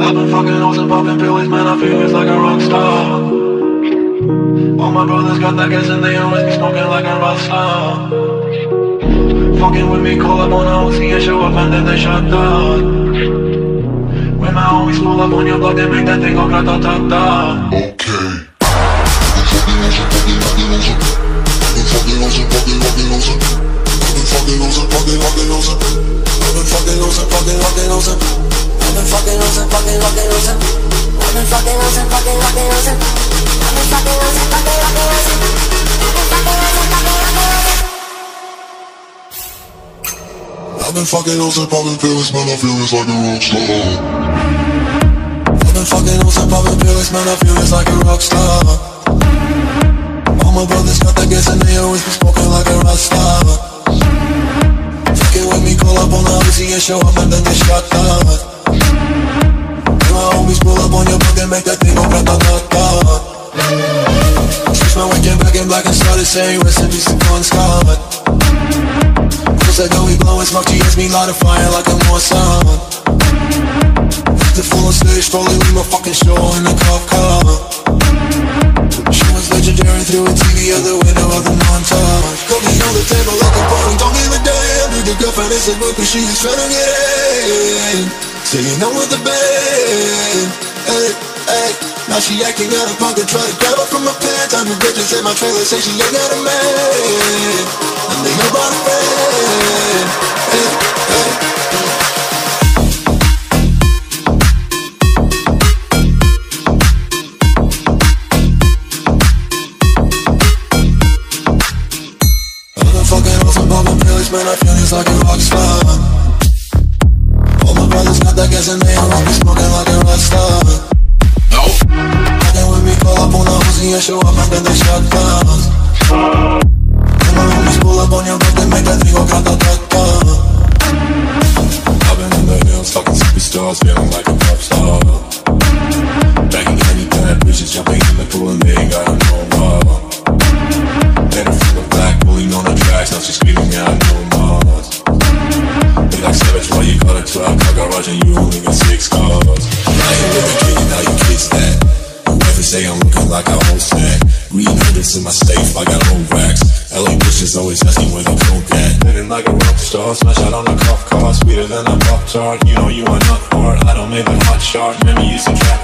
I've been fucking loose and popping pills, man, I feel it's like a rockstar. All my brothers got that gas and they always be smoking like a rockstar. Fucking with me, call up on a OC and show up and then they shut down. When my homies pull up on your block, they make that thing go grata-ta-ta. Okay. I've been fucking loose and popping pills, man, I feel it's like a rockstar. I've been fucking loose and popping pills, man, I feel it's like a rockstar. All my brothers got that gas and they always be smoking like a rockstar. Fucking with me, call up on the OC and show up and then they shut down. And my homies pull up on your block and make that thing go grata-ta-ta. Switch my way, came back in black and started saying recipes to Gone Scott. Chris that go we blowin' smoke, she hits me light a fire like I'm on sun. The full on stage, rolling with my fucking show in the cop car. She was legendary through a TV out the window of the montage. Got me on the table like a bone, don't give a damn. Dude, your girlfriend is a book, but she is trying to get in. Saying no with the band. Hey, hey. Now she acting out of pocket, trying to grab her from my pants. I'm a bitch and said my trailer, say she ain't got a man. And they ain't about a friend. Hey, hey. I've been fucking off and popping pills, man, I feel it's like a rockstar. All my brothers got that gas and they all be smoking like a rockstar. And show up and then they shut down. And my homies pull up on your block, they make that thing go grata-ta-ta. I've been in the hills, fucking superstars, feeling like a pop star. Back in any time, bitches jumping in the pool and they ain't got no more. Made her feel the black, pulling on the tracks, now she's screaming out no more. They like savage, why you got a 12-car garage and you only got 6 cars? Now you really kidding, now you kiss that. Say I'm looking like I own snack. Green hundreds in my safe, I got old racks. LA bitches always asking where the coke at. Living like a rock star, smash out on a cop car. Sweeter than a pop tart, you know you are not hard. I don't make a hot shot, never use a trap.